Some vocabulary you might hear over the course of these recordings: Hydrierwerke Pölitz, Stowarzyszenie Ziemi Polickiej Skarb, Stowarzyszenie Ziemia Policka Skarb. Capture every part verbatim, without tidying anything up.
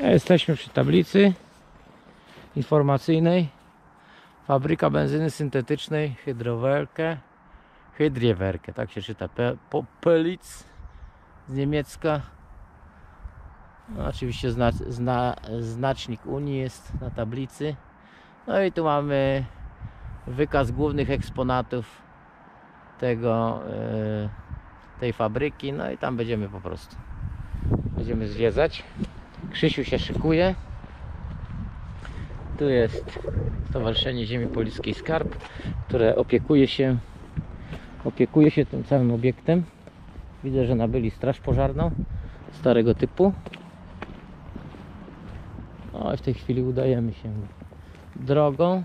Jesteśmy przy tablicy informacyjnej. Fabryka benzyny syntetycznej Hydrierwerke, Hydrierwerke, tak się czyta, Pölitz z niemiecka. No, oczywiście zna, zna, znacznik Unii jest na tablicy. No i tu mamy wykaz głównych eksponatów tego, tej fabryki. No i tam będziemy po prostu będziemy zwiedzać. Krzysiu się szykuje. Tu jest Stowarzyszenie Ziemi Polickiej Skarb, które opiekuje się opiekuje się tym całym obiektem. Widzę, że nabyli straż pożarną starego typu. No i w tej chwili udajemy się drogą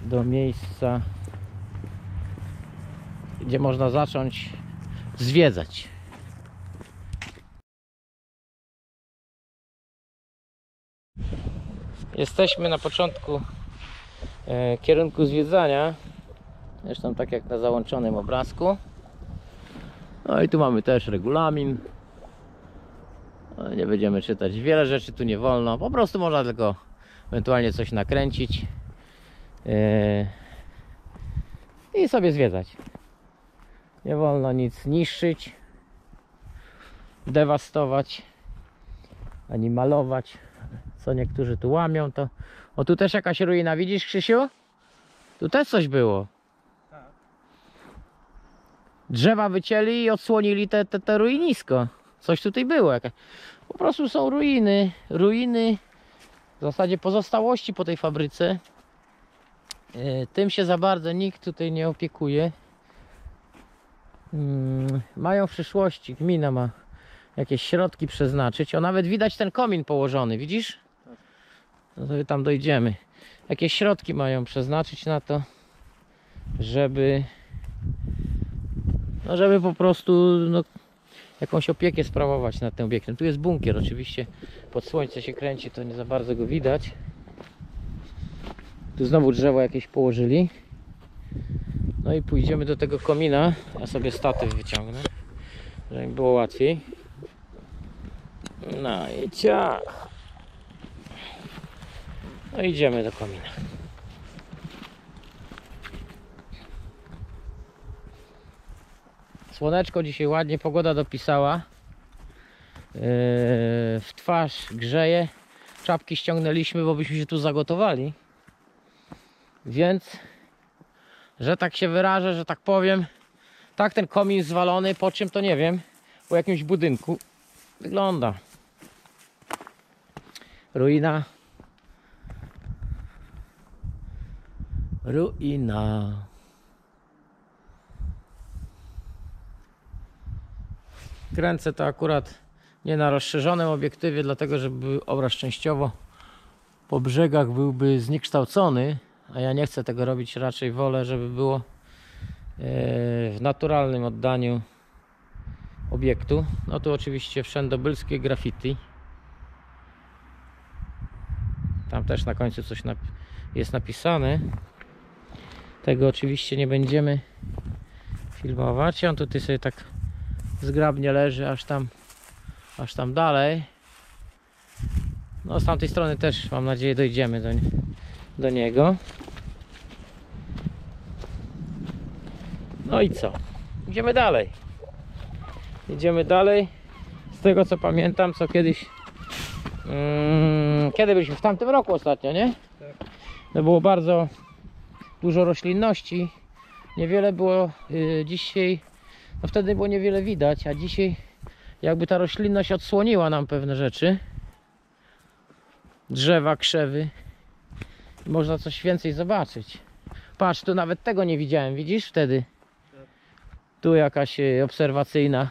do miejsca, gdzie można zacząć zwiedzać. Jesteśmy na początku e, kierunku zwiedzania, zresztą tak jak na załączonym obrazku. No i tu mamy też regulamin. No, nie będziemy czytać, wiele rzeczy tu nie wolno, po prostu można tylko ewentualnie coś nakręcić e, i sobie zwiedzać. Nie wolno nic niszczyć, dewastować ani malować. Co niektórzy tu łamią, to... O, tu też jakaś ruina, widzisz, Krzysiu? Tu też coś było. Tak. Drzewa wycięli i odsłonili te, te, te ruinisko. Coś tutaj było. Jaka... Po prostu są ruiny. Ruiny w zasadzie pozostałości po tej fabryce. Yy, tym się za bardzo nikt tutaj nie opiekuje. Yy, mają w przyszłości, gmina ma jakieś środki przeznaczyć. O, nawet widać ten komin położony, widzisz? No to tam dojdziemy. Jakie środki mają przeznaczyć na to, żeby no żeby po prostu no, jakąś opiekę sprawować nad tym obiektem. Tu jest bunkier, oczywiście pod słońce się kręci, to nie za bardzo go widać. Tu znowu drzewo jakieś położyli. No i pójdziemy do tego komina. Ja sobie statyw wyciągnę, żeby mi było łatwiej. No i ciach. No idziemy do komina. Słoneczko dzisiaj ładnie, pogoda dopisała. Yy, w twarz grzeje. Czapki ściągnęliśmy, bo byśmy się tu zagotowali. Więc, że tak się wyrażę, że tak powiem, tak ten komin zwalony, po czym to nie wiem, po jakimś budynku wygląda. Ruina. Ruina. Kręcę to akurat nie na rozszerzonym obiektywie, dlatego żeby obraz częściowo po brzegach byłby zniekształcony, a ja nie chcę tego robić, raczej wolę, żeby było w naturalnym oddaniu obiektu. No tu oczywiście wszędobylskie graffiti. Tam też na końcu coś nap- jest napisane. Tego oczywiście nie będziemy filmować. On tutaj sobie tak zgrabnie leży aż tam, aż tam dalej. No z tamtej strony też, mam nadzieję, dojdziemy do, do niego. No i co? Idziemy dalej. Idziemy dalej. Z tego co pamiętam, co kiedyś... Hmm, kiedy byliśmy? W tamtym roku ostatnio, nie? Tak. To było bardzo... dużo roślinności, niewiele było yy, dzisiaj, no wtedy było niewiele widać, a dzisiaj jakby ta roślinność odsłoniła nam pewne rzeczy, drzewa, krzewy, można coś więcej zobaczyć. Patrz, tu nawet tego nie widziałem, widzisz wtedy? Tu jakaś yy, obserwacyjna,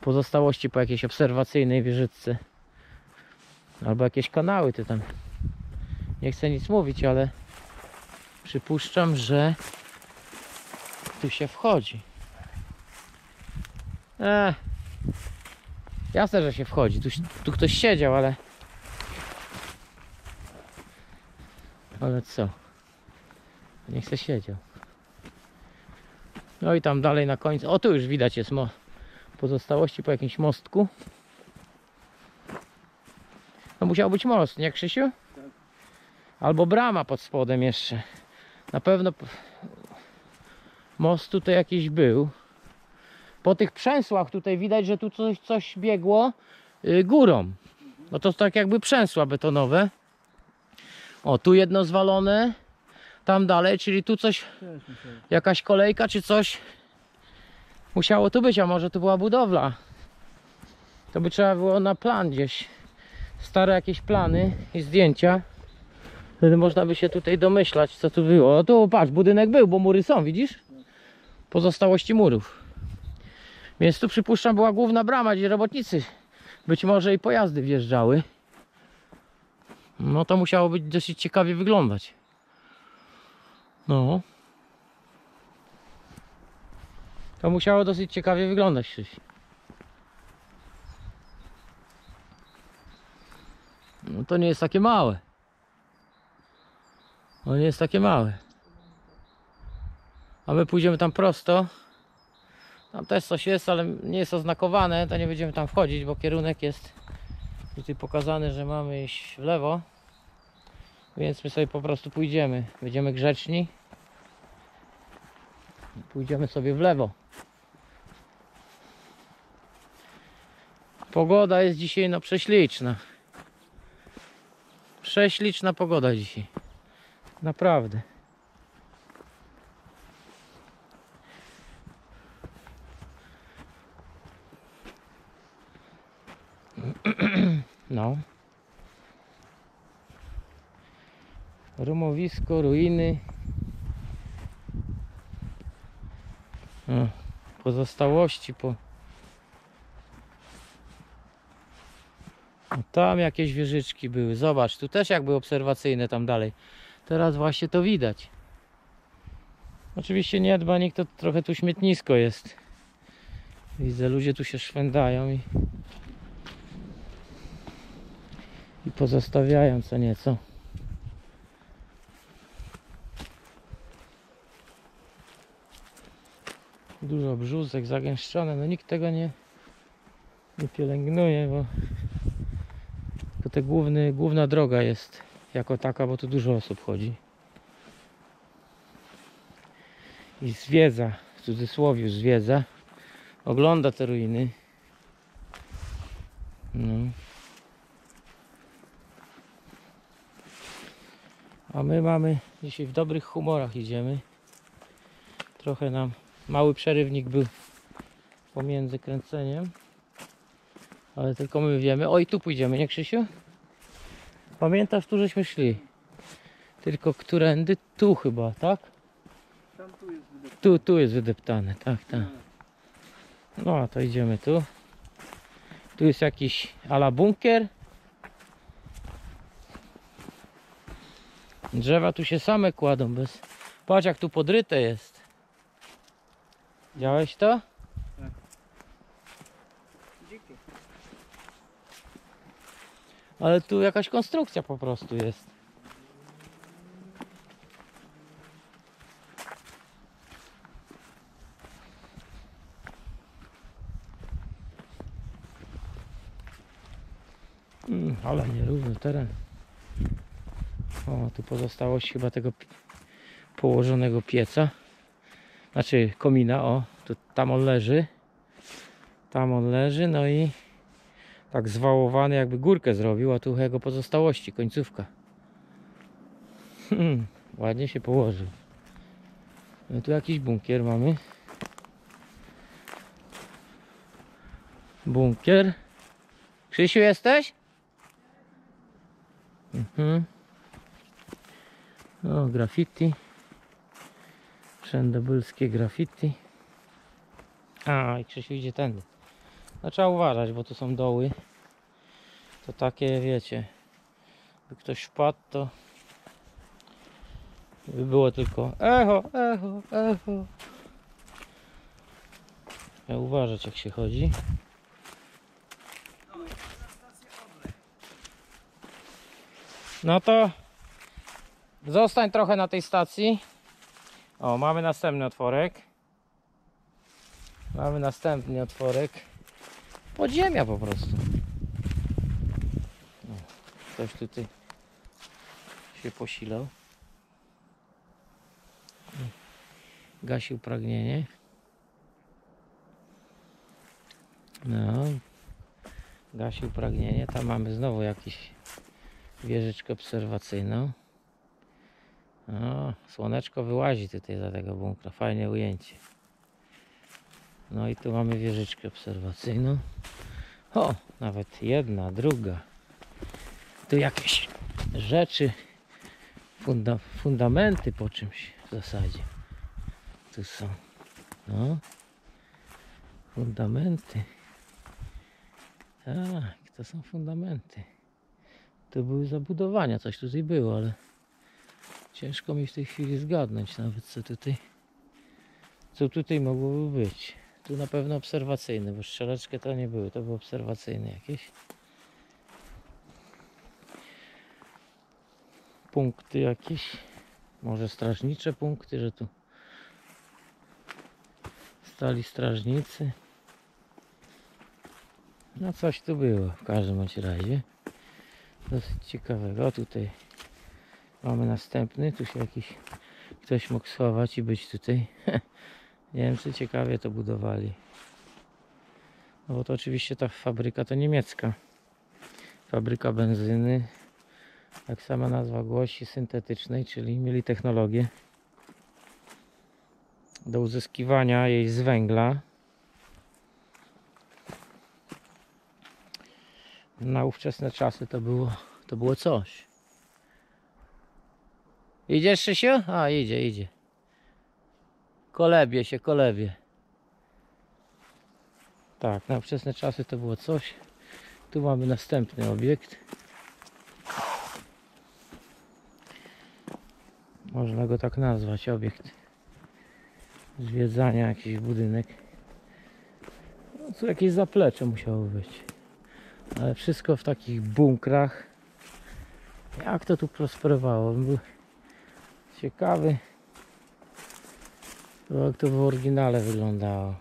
pozostałości po jakiejś obserwacyjnej wieżyczce, albo jakieś kanały ty tam, nie chcę nic mówić, ale przypuszczam, że tu się wchodzi. Eee, jasne, że się wchodzi. Tu, tu ktoś siedział, ale... Ale co? Niech se siedział. No i tam dalej na końcu... O, tu już widać jest mo... pozostałości po jakimś mostku. musiał być most, nie Krzysiu? Tak. Albo brama pod spodem jeszcze. Na pewno most tutaj jakiś był. Po tych przęsłach tutaj widać, że tu coś, coś biegło górą. No to tak jakby przęsła betonowe. O, tu jedno zwalone. Tam dalej, czyli tu coś, jakaś kolejka czy coś musiało tu być, a może tu była budowla. To by trzeba było na plan gdzieś. Stare jakieś plany i zdjęcia. Wtedy można by się tutaj domyślać, co tu było. No tu patrz, budynek był, bo mury są, widzisz? Pozostałości murów. Więc tu przypuszczam była główna brama, gdzie robotnicy być może i pojazdy wjeżdżały. No to musiało być dosyć ciekawie wyglądać. No. To musiało dosyć ciekawie wyglądać coś. No to nie jest takie małe. No nie jest takie małe. A my pójdziemy tam prosto. Tam też coś jest, ale nie jest oznakowane. To nie będziemy tam wchodzić, bo kierunek jest tutaj pokazany, że mamy iść w lewo. Więc my sobie po prostu pójdziemy. Będziemy grzeczni. Pójdziemy sobie w lewo. Pogoda jest dzisiaj no prześliczna. Prześliczna pogoda dzisiaj. Naprawdę. No. Rumowisko, ruiny. O, pozostałości po... Tam jakieś wieżyczki były. Zobacz, tu też jakby obserwacyjne tam dalej. Teraz właśnie to widać. Oczywiście nie dba nikt, to trochę tu śmietnisko jest. Widzę, ludzie tu się szwędają i, i pozostawiają co nieco. Dużo brzózek zagęszczone, no nikt tego nie, nie pielęgnuje, bo to te główny, główna droga jest jako taka, bo tu dużo osób chodzi i zwiedza, w cudzysłowie zwiedza, ogląda te ruiny. No. A my mamy, dzisiaj w dobrych humorach idziemy, trochę nam mały przerywnik był pomiędzy kręceniem, ale tylko my wiemy. O, i tu pójdziemy, nie Krzysiu? Pamiętasz, tu żeśmy szli? Tylko którędy? Tu chyba, tak? Tam tu jest wydeptane. Tu, tu jest wydeptane, tak, tak. No, to idziemy tu. Tu jest jakiś ala bunkier. Drzewa tu się same kładą bez... Patrz jak tu podryte jest. Widziałeś to? Tak. Dzięki. Ale tu jakaś konstrukcja po prostu jest. Mm, ale nierówny teren. O, tu pozostałość chyba tego położonego pieca. Znaczy komina, o, to tam on leży. Tam on leży, no i tak zwałowany jakby górkę zrobił, a tu jego pozostałości, końcówka. Hmm, ładnie się położył. No tu jakiś bunkier mamy. Bunkier. Krzysiu, jesteś? Mhm. O, graffiti. Wszędobylskie graffiti. A, i Krzysiu idzie tędy. No trzeba uważać, bo tu są doły. To takie, wiecie, by ktoś wpadł, to by było tylko echo, echo, echo. Trzeba uważać, jak się chodzi. No to zostań trochę na tej stacji. O, mamy następny otworek. Mamy następny otworek. Podziemia po prostu. ktoś tutaj się posilał, gasił pragnienie. No, gasił pragnienie. Tam mamy znowu jakąś wieżyczkę obserwacyjną. No, słoneczko wyłazi tutaj za tego bunkra, fajne ujęcie. No i tu mamy wieżyczkę obserwacyjną. O, nawet jedna, druga. Tu jakieś rzeczy, funda fundamenty po czymś w zasadzie. Tu są, no, fundamenty. Tak, to są fundamenty. Tu były zabudowania, coś tutaj było, ale ciężko mi w tej chwili zgadnąć nawet, co tutaj, co tutaj mogłoby być. Tu na pewno obserwacyjne, bo strzeleczkę to nie były, to były obserwacyjne jakieś. Punkty jakieś, może strażnicze punkty, że tu stali strażnicy. No coś tu było w każdym bądź razie. Dosyć ciekawego. Tutaj mamy następny, tu się jakiś ktoś mógł schować i być tutaj. Niemcy ciekawie to budowali. No bo to oczywiście ta fabryka to niemiecka. Fabryka benzyny, jak sama nazwa głosi, syntetycznej, czyli mieli technologię do uzyskiwania jej z węgla. Na ówczesne czasy to było, to było coś. Idziesz, Szysiu? A, idzie, idzie. Kolebie się, kolebie. Tak, na wczesne czasy to było coś. Tu mamy następny obiekt. Można go tak nazwać, obiekt zwiedzania, jakiś budynek. No, tu jakieś zaplecze musiało być. Ale wszystko w takich bunkrach. Jak to tu prosperowało? Był ciekawy, jak to w oryginale wyglądało.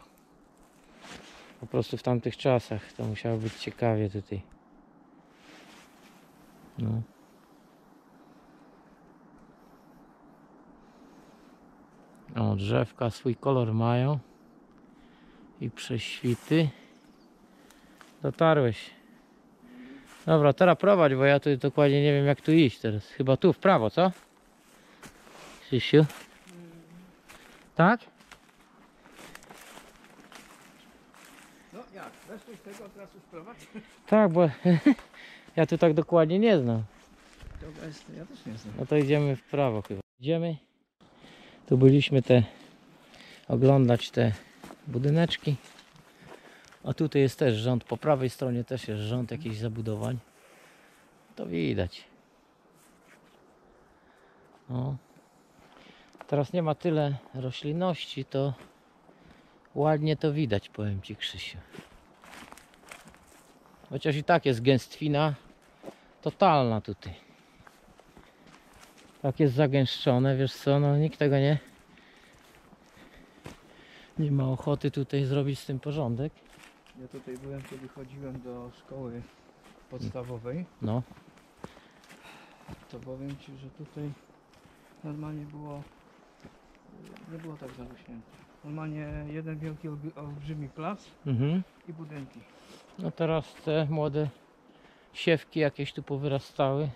Po prostu w tamtych czasach to musiało być ciekawie tutaj. No. O, drzewka swój kolor mają. I prześwity. Dotarłeś. Dobra, teraz prowadź, bo ja tu dokładnie nie wiem, jak tu iść teraz. Chyba tu w prawo, co? Krzysiu? Tak? No jak? Weszłeś tego, teraz już prowadź? Tak, bo ja tu tak dokładnie nie znam. Ja też nie znam. No to idziemy w prawo chyba. Idziemy. Tu byliśmy te... oglądać te budyneczki. A tutaj jest też rząd, po prawej stronie też jest rząd jakichś zabudowań. To widać. No. Teraz nie ma tyle roślinności, to ładnie to widać, powiem Ci, Krzysiu. Chociaż i tak jest gęstwina totalna tutaj. Tak jest zagęszczone, wiesz co, no nikt tego nie... nie ma ochoty tutaj zrobić z tym porządek. Ja tutaj byłem, kiedy chodziłem do szkoły podstawowej. No. To powiem Ci, że tutaj normalnie było, nie było tak zarośnięte. Normalnie jeden wielki, olbrzymi plac, mhm, i budynki. No teraz te młode siewki jakieś tu powyrastały,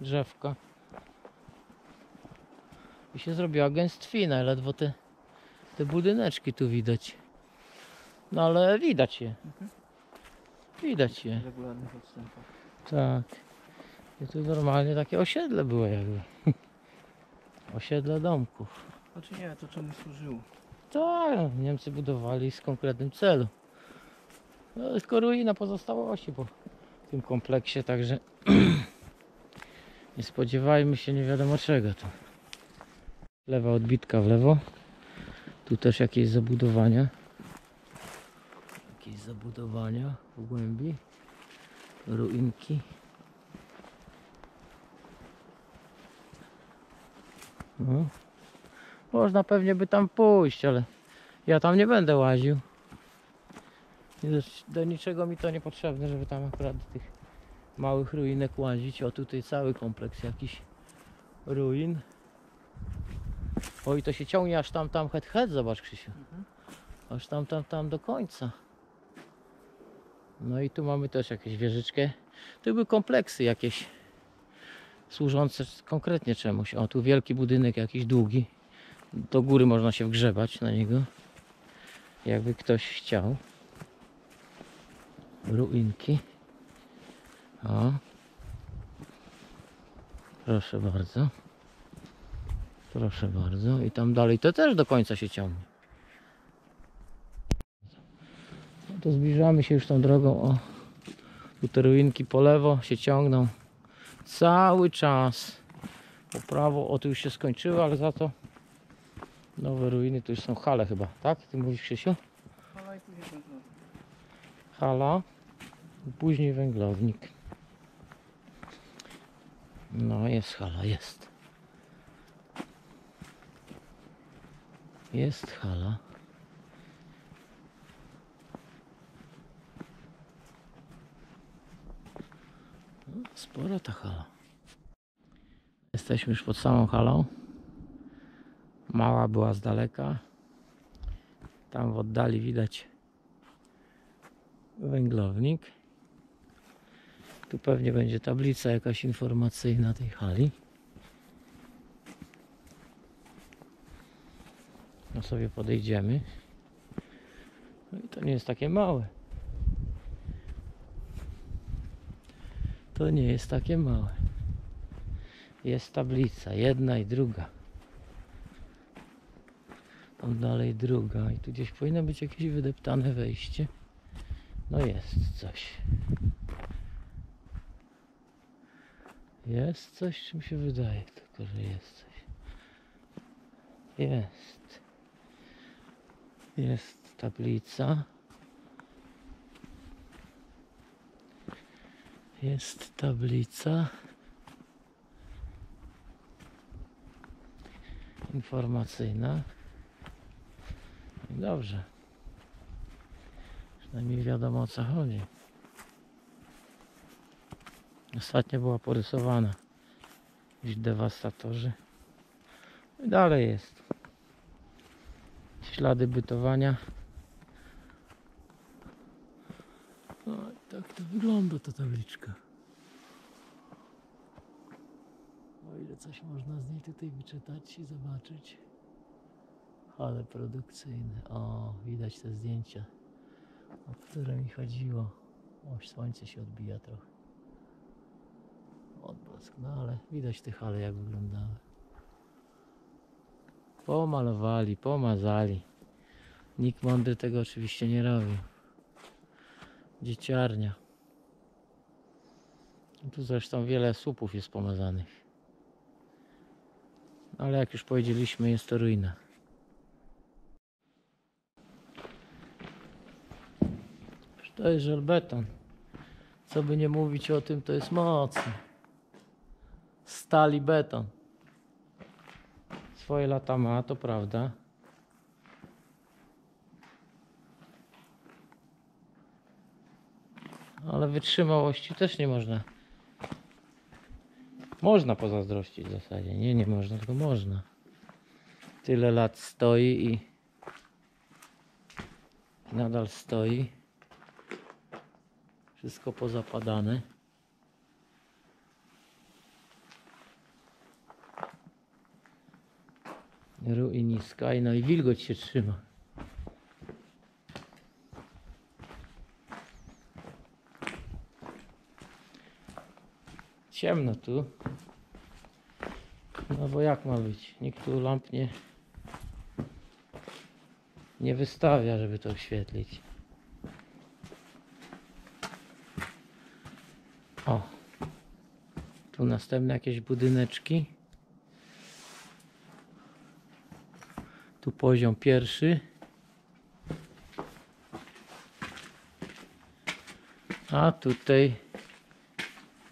drzewka. I się zrobiła gęstwina, ledwo te, te budyneczki tu widać. No ale widać je. Mhm. Widać je. W regularnych odstępach. Tak. I tu normalnie takie osiedle było jakby. Osiedle domków. Znaczy nie, to czemu służyło? Tak, Niemcy budowali z konkretnym celu. No, tylko ruina pozostałości po tym kompleksie, także nie spodziewajmy się nie wiadomo czego to. Lewa odbitka w lewo. Tu też jakieś zabudowania. Jakieś zabudowania w głębi. Ruinki. No. Można pewnie by tam pójść, ale ja tam nie będę łaził. Do niczego mi to niepotrzebne, żeby tam akurat do tych małych ruinek łazić. O, tutaj cały kompleks jakiś ruin. O, i to się ciągnie aż tam, tam, het, het, zobacz, Krzysiu. Mhm. Aż tam, tam, tam do końca. No i tu mamy też jakieś wieżyczkę. Tu były kompleksy jakieś służące konkretnie czemuś. O, tu wielki budynek jakiś długi. Do góry można się wgrzebać na niego, jakby ktoś chciał. Ruinki. O. Proszę bardzo. Proszę bardzo. I tam dalej to też do końca się ciągnie. No to zbliżamy się już tą drogą. O. Tu te ruinki po lewo się ciągną. Cały czas. Po prawo. O, tu już się skończyło, ale za to nowe ruiny. Tu już są hale chyba. Tak? Ty mówisz, Krzysiu? Hala i później węglownik. Hala. Później węglownik. No jest hala, jest. Jest hala. No, spora ta hala. Jesteśmy już pod samą halą. Mała była z daleka. Tam w oddali widać węglownik. Tu pewnie będzie tablica jakaś informacyjna tej hali. No sobie podejdziemy. No i to nie jest takie małe. To nie jest takie małe. Jest tablica, jedna i druga. Tam dalej druga. I tu gdzieś powinno być jakieś wydeptane wejście. No jest coś. Jest coś, czy mi się wydaje tylko, że jest coś. Jest. Jest tablica. Jest tablica. Informacyjna. Dobrze. Przynajmniej wiadomo, o co chodzi. Ostatnio była porysowana. Jakiś dewastatorzy. I dalej jest. Ślady bytowania. No i tak to wygląda ta tabliczka. O ile coś można z niej tutaj wyczytać i zobaczyć. Hale produkcyjne. O, widać te zdjęcia, o które mi chodziło. O, słońce się odbija trochę. Odblask, no ale widać te hale jak wyglądały. Pomalowali, pomazali. Nikt mądry tego oczywiście nie robił. Dzieciarnia. Tu zresztą wiele słupów jest pomazanych. Ale jak już powiedzieliśmy, jest to ruina. To jest żelbeton. Co by nie mówić o tym, to jest mocny. Stali beton. Swoje lata ma, to prawda. Ale wytrzymałości też nie można. Można pozazdrościć w zasadzie. Nie, nie można, tylko można. Tyle lat stoi i nadal stoi. Wszystko pozapadane. Ruiniska i no i wilgoć się trzyma. Ciemno tu. No bo jak ma być? Nikt tu lamp nie, nie wystawia, żeby to oświetlić. O, tu następne jakieś budyneczki. Tu poziom pierwszy. A tutaj,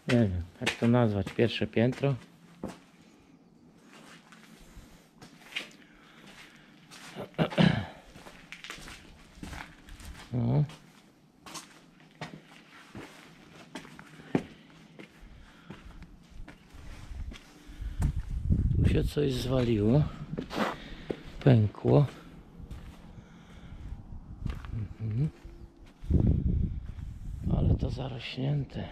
nie wiem jak to nazwać, pierwsze piętro. No. się coś zwaliło, pękło. Mhm. Ale to zarośnięte.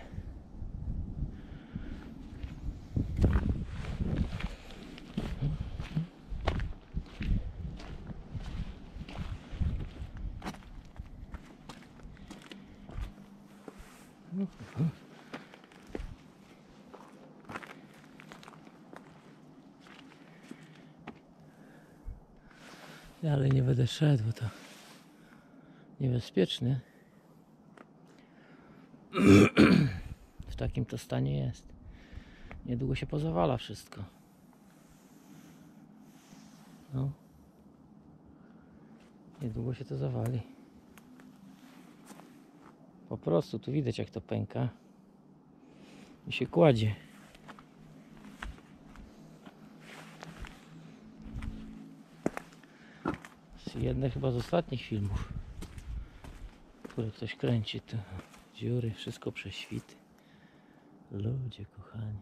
Dalej nie będę szedł, bo to niebezpieczne. W takim to stanie jest. Niedługo się pozawala wszystko. No. Niedługo się to zawali. Po prostu tu widać, jak to pęka i się kładzie. Jedne chyba z ostatnich filmów, które ktoś kręci, to dziury, wszystko prześwity. Ludzie kochani.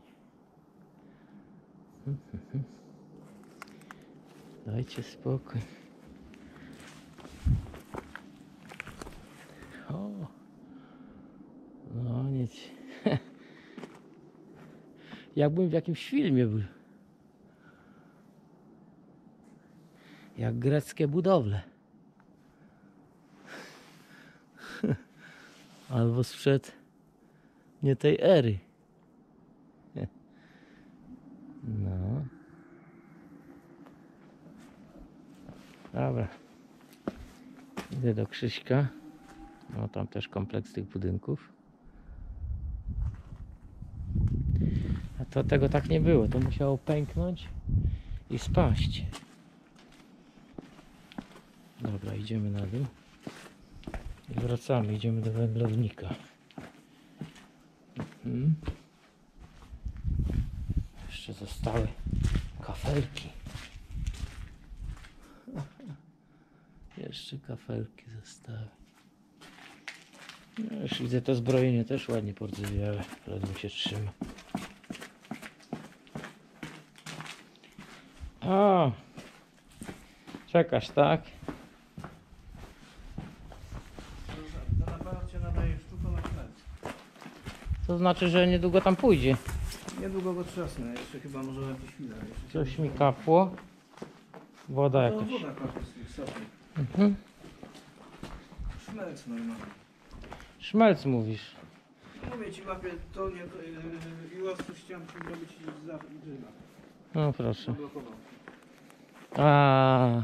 Dajcie spokój. O, no nic. Jakbym w jakimś filmie był. Jak greckie budowle. Albo sprzed nie tej ery. No. Dobra. Idę do Krzyśka. No tam też kompleks tych budynków. A to tego tak nie było. To musiało pęknąć i spaść. Dobra, idziemy na dół i wracamy, idziemy do węglownika. Mhm. Jeszcze zostały kafelki. Jeszcze kafelki zostały. No już widzę, to zbrojenie też ładnie porozwijałe, ledwo się trzyma. A, czekasz, tak? To znaczy, że niedługo tam pójdzie. Niedługo go trzasnę, jeszcze chyba może jakieś chwilę. Coś mi kapło. Woda jakaś. Woda kapła z tych sapów. Mhm. Szmelc normalnie. Szmelc mówisz. Mówię ci, łapie to nie to, yy, i łaskę chciałem robić z zadyna. No proszę. A.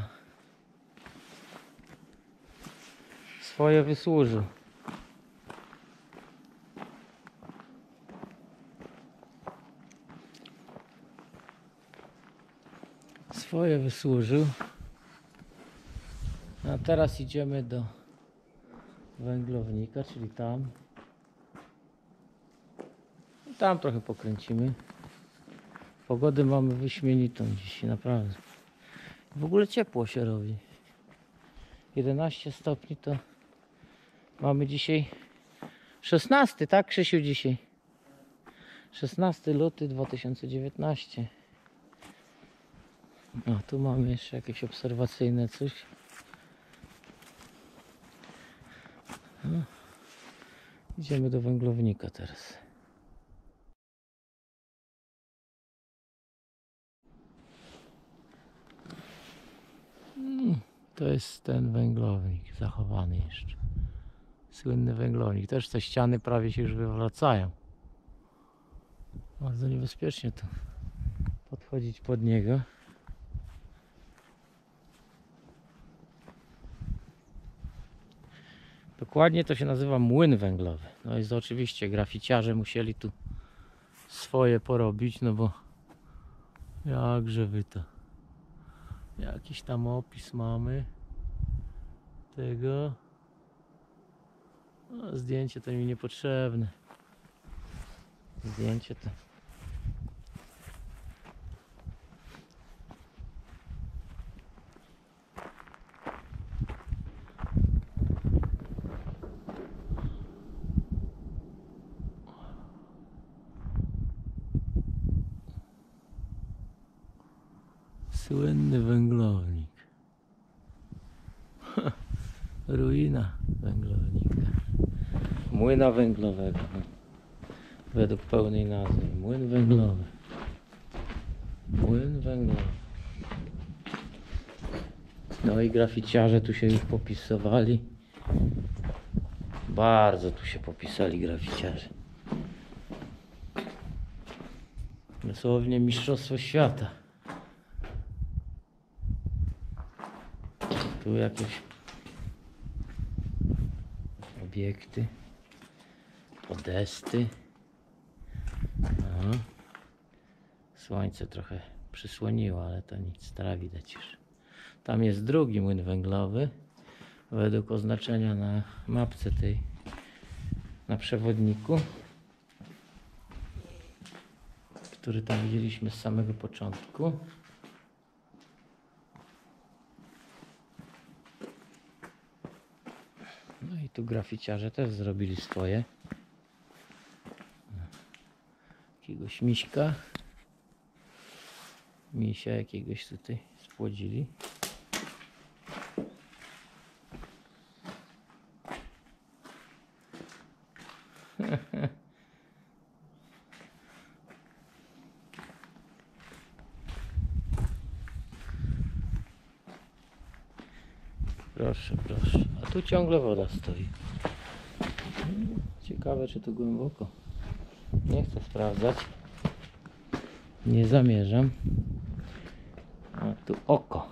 Swoje wysłużył. Swoje wysłużył. A teraz idziemy do węglownika, czyli tam. I tam trochę pokręcimy. Pogodę mamy wyśmienitą dzisiaj, naprawdę. W ogóle ciepło się robi. jedenaście stopni to mamy dzisiaj szesnasty, tak Krzysiu dzisiaj? szesnastego lutego dwa tysiące dziewiętnastego. No, tu mamy jeszcze jakieś obserwacyjne coś. No. Idziemy do węglownika teraz. Hmm, to jest ten węglownik zachowany jeszcze. Słynny węglownik. Też te ściany prawie się już wywracają. Bardzo niebezpiecznie tu podchodzić pod niego. Dokładnie to się nazywa młyn węglowy. No i oczywiście graficiarze musieli tu swoje porobić, no bo jakże wy to. Jakiś tam opis mamy tego. No, zdjęcie to mi niepotrzebne. Zdjęcie to. słynny węglownik. Ha, ruina węglownika. Młyna węglowego. Według pełnej nazwy. Młyn węglowy. Młyn węglowy. No i graficiarze tu się już popisowali. Bardzo tu się popisali graficiarze. Dosłownie mistrzostwo świata. Tu jakieś obiekty, podesty. Aha. Słońce trochę przysłoniło, ale to nic, teraz widać już. Tam jest drugi młyn węglowy, według oznaczenia na mapce tej, na przewodniku, który tam widzieliśmy z samego początku. No i tu graficiarze też zrobili swoje. Jakiegoś miśka. Misia jakiegoś tutaj spłodzili. Proszę, proszę. A tu ciągle woda stoi. Ciekawe, czy tu głęboko. Nie chcę sprawdzać. Nie zamierzam. A tu oko.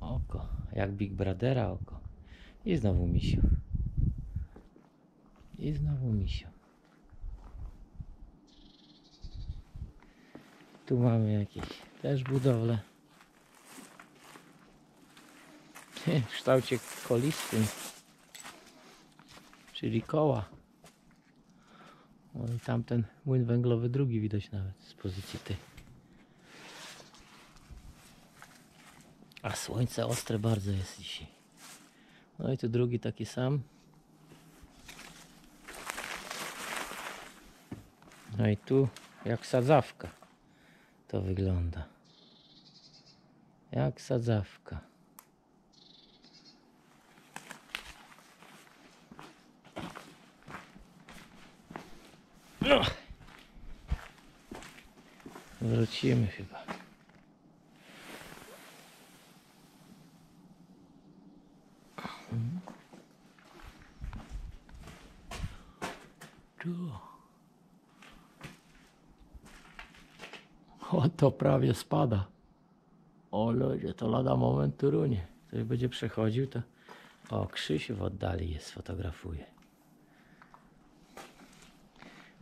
Oko. Jak Big Brothera oko. I znowu misiu. I znowu misiu. Tu mamy jakieś też budowle. W kształcie kolistym, czyli koła. No i tamten młyn węglowy drugi widać nawet z pozycji tej. A słońce ostre bardzo jest dzisiaj. No i tu drugi taki sam. No i tu jak sadzawka to wygląda. Jak sadzawka. No. Wrócimy chyba. Tu. O, to prawie spada. O ludzie, to lada moment tu runie. Ktoś będzie przechodził, to... O, Krzysiu w oddali jest, fotografuje.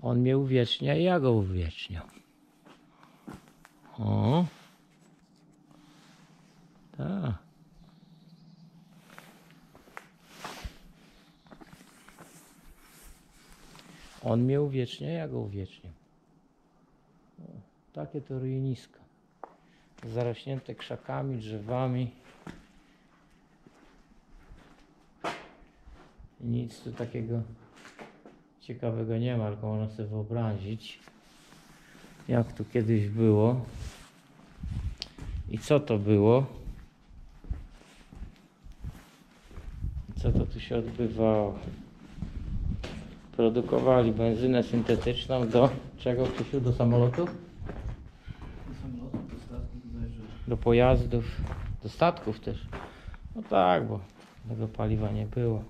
On mnie uwiecznia i ja go uwieczniam. O. Tak. On mnie uwiecznia, ja go uwieczniam. O, takie to ruinisko. Zarośnięte krzakami, drzewami. Nic tu takiego ciekawego nie ma, tylko można sobie wyobrazić, jak tu kiedyś było i co to było, co to tu się odbywało. Produkowali benzynę syntetyczną do czego, Krzysiu? Do samolotów? Do samolotów, do statków, do pojazdów, do statków też. No tak, bo tego paliwa nie było.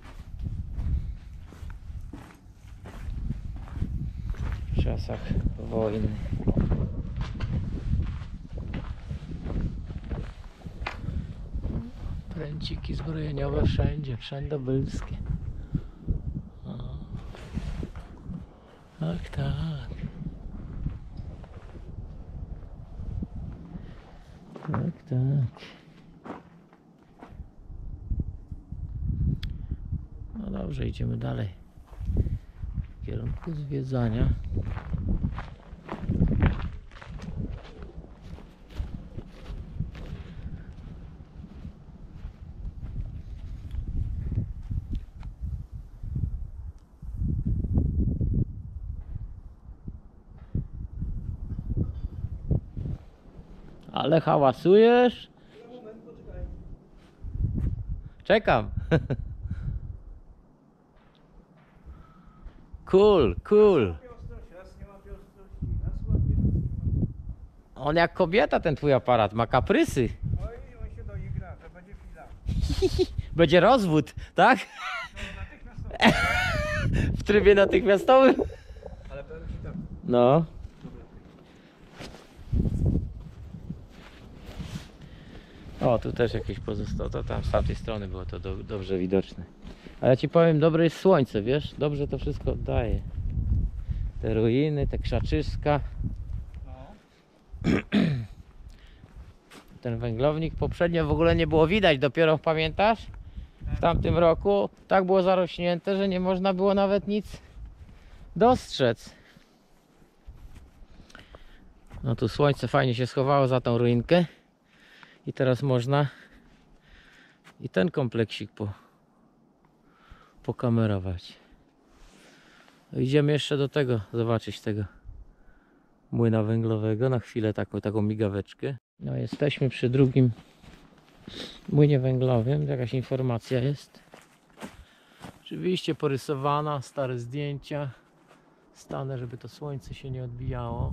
W czasach wojny. Pręciki zbrojeniowe wszędzie, wszędobylskie. Ach tak. Tak, tak. No dobrze, idziemy dalej. W kierunku zwiedzania. Ale hałasujesz? Czekam. Cool, cool. On jak kobieta, ten twój aparat, ma kaprysy. Oj, on się do niej gra, to będzie chwila. Będzie rozwód, tak? No, w trybie natychmiastowym. Ale powiem ci tak. No. O, tu też jakieś pozostało, to tam z tamtej strony było to do, dobrze widoczne. Ale ja ci powiem, dobre jest słońce, wiesz? Dobrze to wszystko oddaje. Te ruiny, te krzaczyska. Ten węglownik poprzednio w ogóle nie było widać, dopiero pamiętasz? W tamtym roku tak było zarośnięte, że nie można było nawet nic dostrzec. No tu słońce fajnie się schowało za tą ruinkę. I teraz można i ten kompleksik po, pokamerować. Idziemy jeszcze do tego, zobaczyć tego młyna węglowego, na chwilę taką, taką migaweczkę. No jesteśmy przy drugim młynie węglowym, jakaś informacja jest. Oczywiście porysowana, stare zdjęcia. Stanę, żeby to słońce się nie odbijało.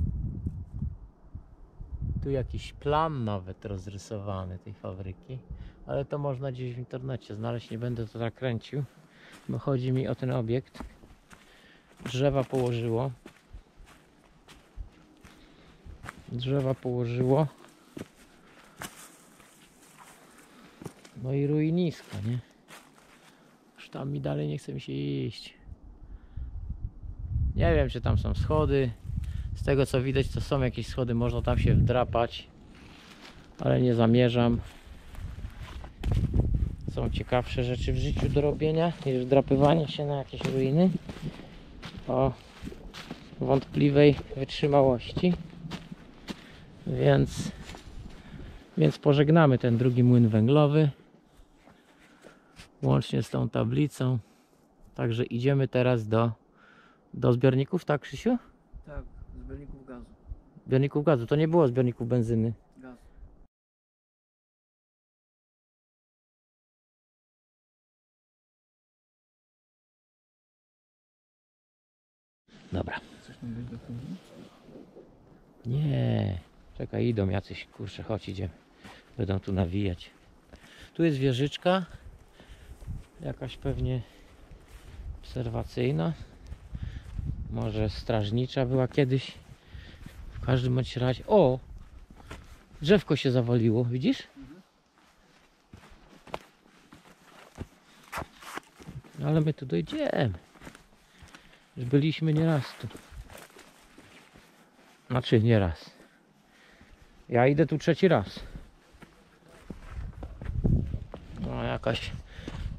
Tu jakiś plan nawet rozrysowany tej fabryki, ale to można gdzieś w internecie znaleźć, nie będę to zakręcił, bo chodzi mi o ten obiekt. Drzewa położyło. Drzewa położyło. No i ruinisko, nie? Już tam mi dalej nie chce mi się iść. Nie wiem, czy tam są schody. Z tego co widać, to są jakieś schody, można tam się wdrapać, ale nie zamierzam. Są ciekawsze rzeczy w życiu do robienia niż wdrapywanie się na jakieś ruiny o wątpliwej wytrzymałości. Więc, więc pożegnamy ten drugi młyn węglowy, łącznie z tą tablicą. Także idziemy teraz do, do zbiorników, tak Krzysiu? Tak. Zbiorników gazu. Zbiorników gazu, to nie było zbiorników benzyny. Gaz. Dobra. Chcesz tam być do później? Nie. Czekaj, idą jacyś, kurczę, chodź idziemy. Będą tu nawijać. Tu jest wieżyczka. Jakaś pewnie obserwacyjna. Może strażnicza była kiedyś. W każdym bądź razie. O! Drzewko się zawaliło, widzisz? Ale my tu dojdziemy. Już byliśmy nieraz tu. Znaczy nieraz. Ja idę tu trzeci raz. No jakaś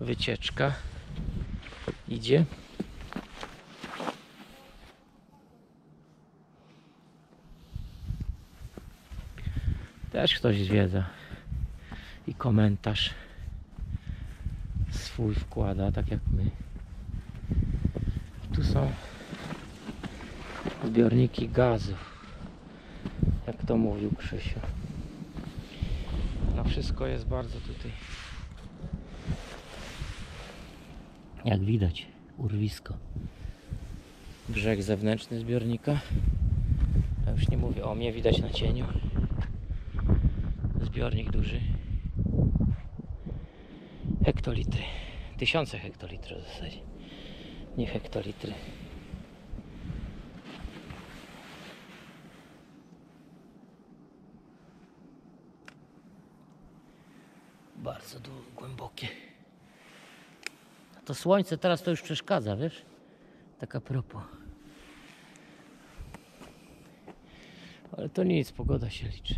wycieczka idzie. Też ktoś zwiedza i komentarz swój wkłada, tak jak my. Tu są zbiorniki gazów, jak to mówił Krzysiu. No wszystko jest bardzo tutaj, jak widać, urwisko. Brzeg zewnętrzny zbiornika. Ja już nie mówię o mnie, widać na cieniu. Zbiornik duży, hektolitry, tysiące hektolitrów w zasadzie, nie hektolitry. Bardzo głębokie. To słońce teraz to już przeszkadza, wiesz? Tak a propos. Ale to nic, pogoda się liczy.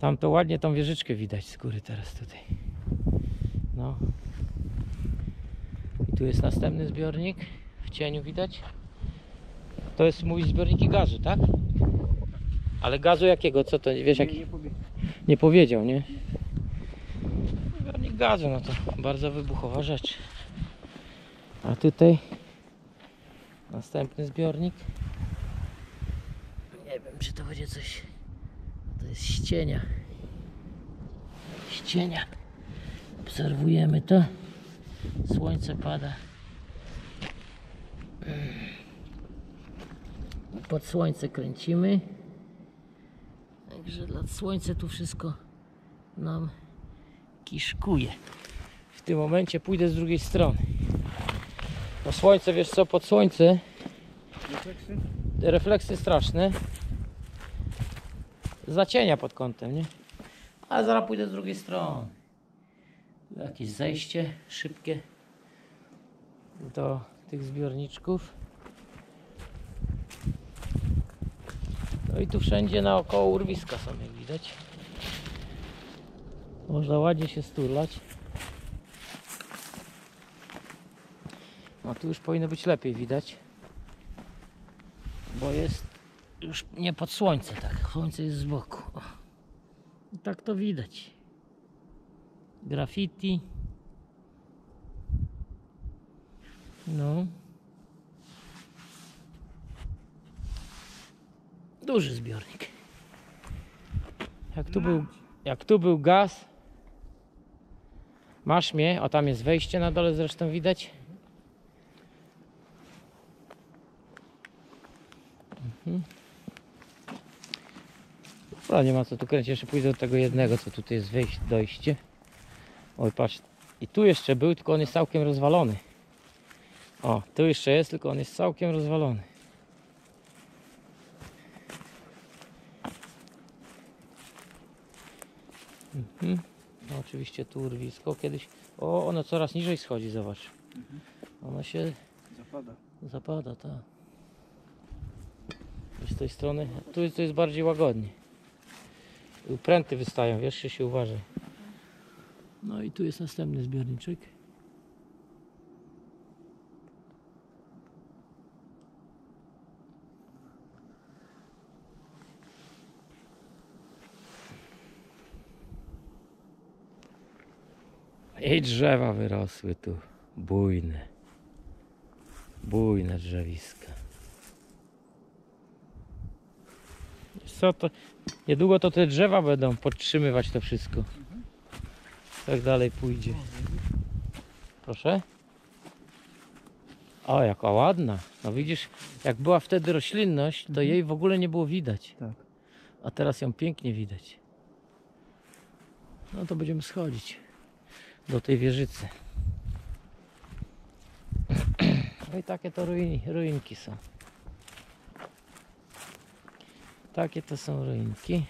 Tam to ładnie tą wieżyczkę widać z góry teraz tutaj. No. I tu jest następny zbiornik. W cieniu widać. To jest, mówisz, zbiorniki gazu, tak? Ale gazu jakiego? Co to? Wiesz, jaki? Nie, powie... nie powiedział, nie? Zbiornik gazu, no to bardzo wybuchowa rzecz. A tutaj następny zbiornik. Nie wiem, czy to będzie coś... To jest cienia. Z cienia. Obserwujemy to. Słońce pada. Pod słońce kręcimy. Także dla słońca tu wszystko nam kiszkuje. W tym momencie pójdę z drugiej strony. Bo słońce, wiesz co, pod słońce refleksy, refleksy straszne. Zacienia pod kątem, nie? Ale zaraz pójdę z drugiej strony. Jakieś zejście szybkie do tych zbiorniczków. No i tu wszędzie naokoło urwiska są, jak widać. Można ładnie się sturlać. No tu już powinno być lepiej widać, bo jest już nie pod słońce, tak, słońce jest z boku. O. I tak to widać. Graffiti. No. Duży zbiornik. Jak tu był, jak tu był gaz. Masz mnie, a tam jest wejście na dole, zresztą widać. Mhm. No, nie ma co tu kręcić, jeszcze pójdę do tego jednego, co tutaj jest wejście, dojście. Oj, patrz, i tu jeszcze był, tylko on jest całkiem rozwalony. O, tu jeszcze jest, tylko on jest całkiem rozwalony. Mhm. No, oczywiście tu urwisko kiedyś. O, ono coraz niżej schodzi, zobacz. Mhm. Ono się zapada. Zapada, tak. Z tej strony, tu jest, tu jest bardziej łagodnie. Pręty wystają, wiesz, się, się uważaj. No i tu jest następny zbiorniczek. I drzewa wyrosły tu, bujne, bujne drzewiska. Co to? Niedługo to te drzewa będą podtrzymywać to wszystko. Tak dalej pójdzie. Proszę. O, jaka ładna. No widzisz, jak była wtedy roślinność, to jej w ogóle nie było widać. Tak. A teraz ją pięknie widać. No to będziemy schodzić do tej wieżycy. No i takie to ruiny, ruinki są. Takie to są ruinki.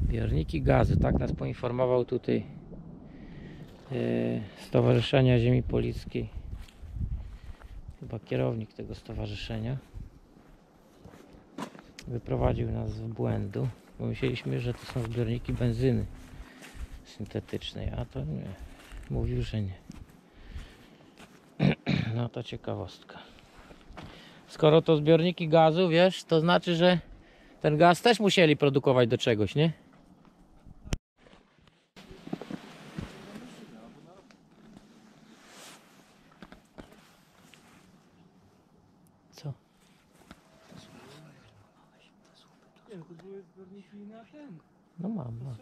Zbiorniki gazu, tak nas poinformował tutaj yy, Stowarzyszenia Ziemi Polickiej. Chyba kierownik tego stowarzyszenia. Wyprowadził nas z błędu, bo myśleliśmy, że to są zbiorniki benzyny syntetycznej, a to nie. Mówił, że nie. No to ciekawostka. Skoro to zbiorniki gazu, wiesz, to znaczy, że ten gaz też musieli produkować do czegoś, nie? Co? No mam, mam.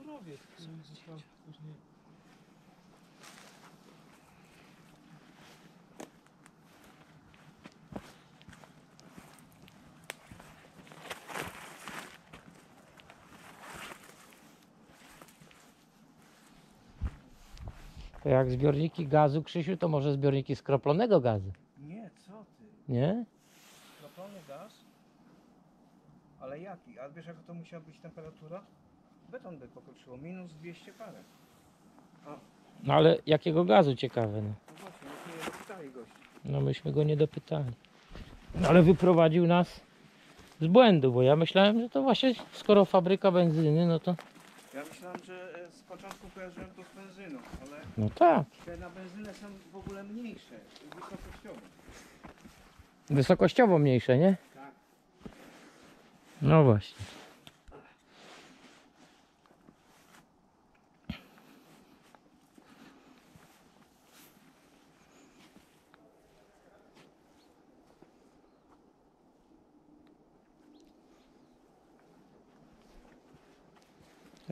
To jak zbiorniki gazu, Krzysiu, to może zbiorniki skroplonego gazu? Nie, co ty? Nie? Skroplony gaz? Ale jaki? A wiesz, jaka to musiała być temperatura? Beton by pokroczyło, minus dwieście parę. O. No ale jakiego gazu, ciekawe, no. No właśnie, myśmy nie dopytali gości. No myśmy go nie dopytali. No ale wyprowadził nas z błędu, bo ja myślałem, że to właśnie skoro fabryka benzyny, no to... Ja myślałem, że z początku kojarzyłem to z benzyną, ale... No tak. Te na benzynę są w ogóle mniejsze, wysokościowo. Wysokościowo mniejsze, nie? Tak. No właśnie.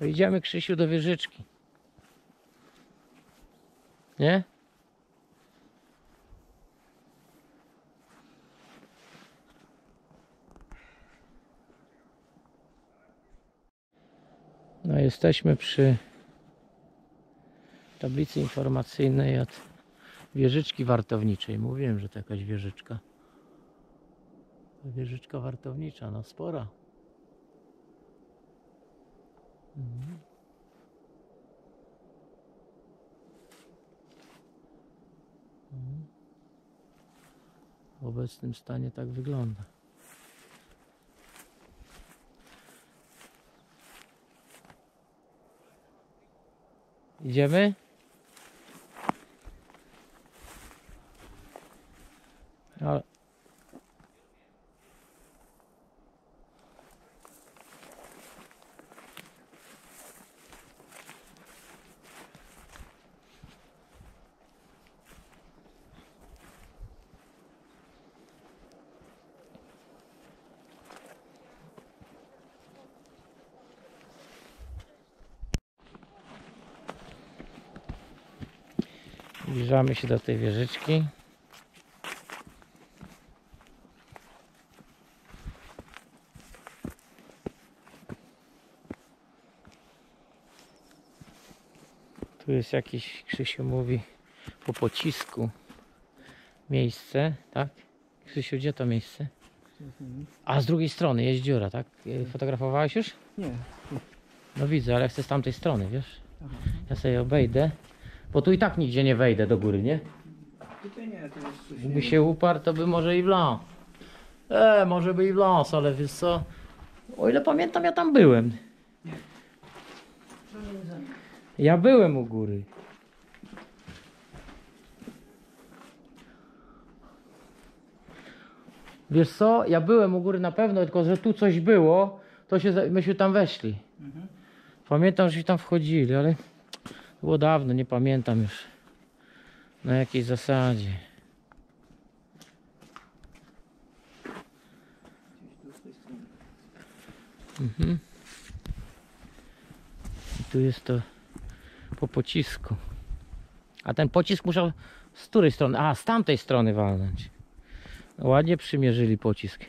To idziemy, Krzysiu, do wieżyczki. Nie? No, jesteśmy przy tablicy informacyjnej od wieżyczki wartowniczej. Mówiłem, że to jakaś wieżyczka. Wieżyczka wartownicza, no spora. Mhm. Mhm. W obecnym stanie tak wygląda. Idziemy? Ale... Zbliżamy się do tej wieżyczki. Tu jest jakiś, Krzysiu mówi, po pocisku miejsce, tak? Krzysiu, gdzie to miejsce? A z drugiej strony jest dziura, tak? Fotografowałeś już? Nie. No widzę, ale chcę z tamtej strony, wiesz? Ja sobie obejdę. Bo tu i tak nigdzie nie wejdę do góry, nie? Tutaj nie, to jest coś. Gdyby się uparł, to by może i w las. E, może by i w las, ale wiesz co? O ile pamiętam, ja tam byłem. Ja byłem u góry. Wiesz co? Ja byłem u góry na pewno, tylko że tu coś było, to się, myśmy tam weszli. Pamiętam, że się tam wchodzili, ale... Było dawno, nie pamiętam już na jakiej zasadzie. Mhm. I tu jest to po pocisku. A ten pocisk musiał z której strony? A, z tamtej strony walnąć. No, ładnie przymierzyli pocisk.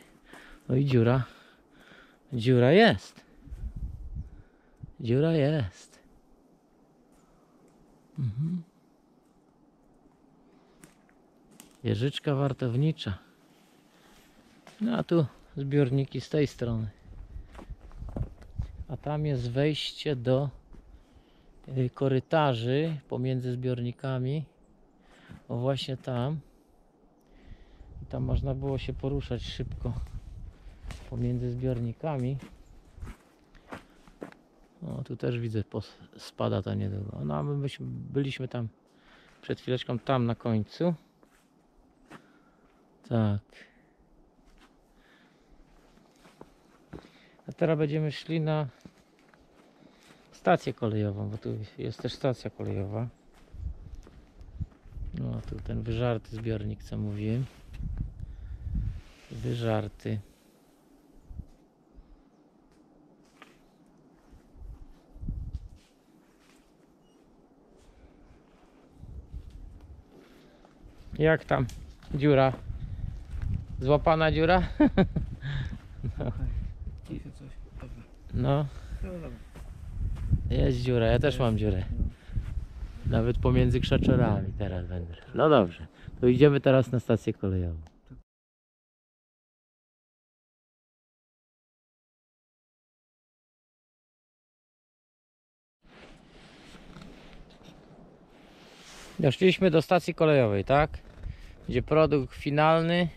No i dziura. Dziura jest. Dziura jest. Mhm. Wieżyczka wartownicza. No a tu zbiorniki z tej strony. A tam jest wejście do korytarzy pomiędzy zbiornikami. O, właśnie tam. I tam można było się poruszać szybko pomiędzy zbiornikami. O, tu też widzę, spada to niedługo. No, a my byśmy, byliśmy tam przed chwileczką, tam na końcu. Tak. A teraz będziemy szli na stację kolejową, bo tu jest też stacja kolejowa. No, tu ten wyżarty zbiornik, co mówiłem. Wyżarty. Jak tam dziura? Złapana dziura? No. No. Jest dziura, ja też mam dziurę. Nawet pomiędzy krzaczorami teraz będę. No dobrze, to idziemy teraz na stację kolejową. Doszliśmy do stacji kolejowej, tak? Gdzie produkt finalny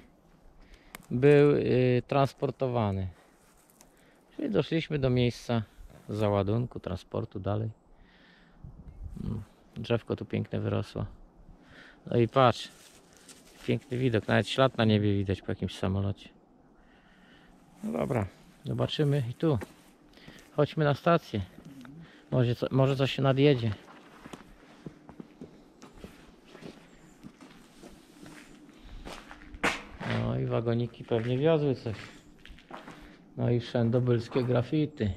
był yy, transportowany. Czyli doszliśmy do miejsca załadunku, transportu dalej. Drzewko tu piękne wyrosło. No i patrz, piękny widok, nawet ślad na niebie widać po jakimś samolocie. No dobra, zobaczymy i tu. Chodźmy na stację. Może, co, może coś się nadjedzie. Wagoniki pewnie wiozły coś. No i szendobylskie grafity.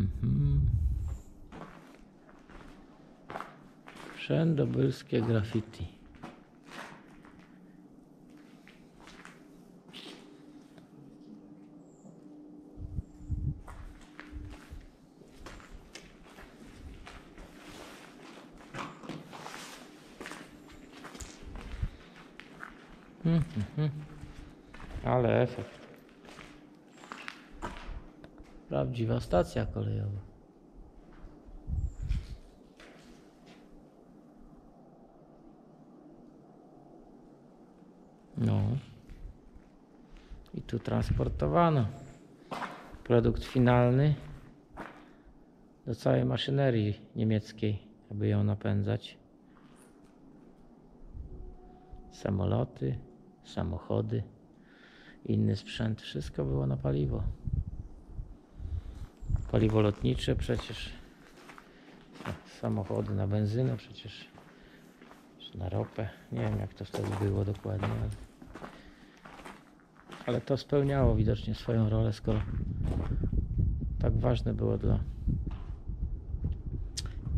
Mhm. Wszędobylskie graffiti. Mhm. Ale efekt. Prawdziwa stacja kolejowa. No. I tu transportowano produkt finalny do całej maszynerii niemieckiej, aby ją napędzać. Samoloty, samochody, inny sprzęt, wszystko było na paliwo. Paliwo lotnicze przecież, samochody na benzynę przecież, czy na ropę, nie wiem jak to wtedy było dokładnie, ale, ale to spełniało widocznie swoją rolę, skoro tak ważne było dla,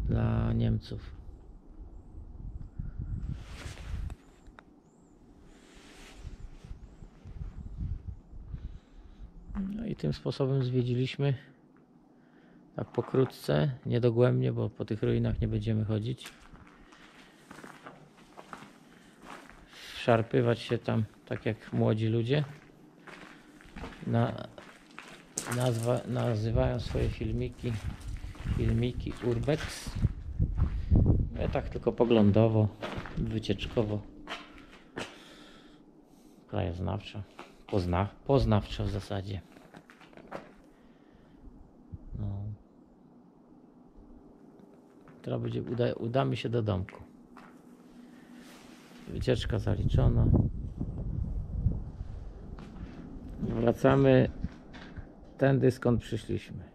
dla Niemców. No i tym sposobem zwiedziliśmy, tak pokrótce, niedogłębnie, bo po tych ruinach nie będziemy chodzić, szarpywać się tam tak jak młodzi ludzie, na, nazwa, nazywają swoje filmiki filmiki urbex. Ja tak tylko poglądowo, wycieczkowo, krajoznawczo, pozna, poznawczo w zasadzie. Teraz będzie, uda, udamy się do domku. Wycieczka zaliczona. Wracamy tędy, skąd przyszliśmy.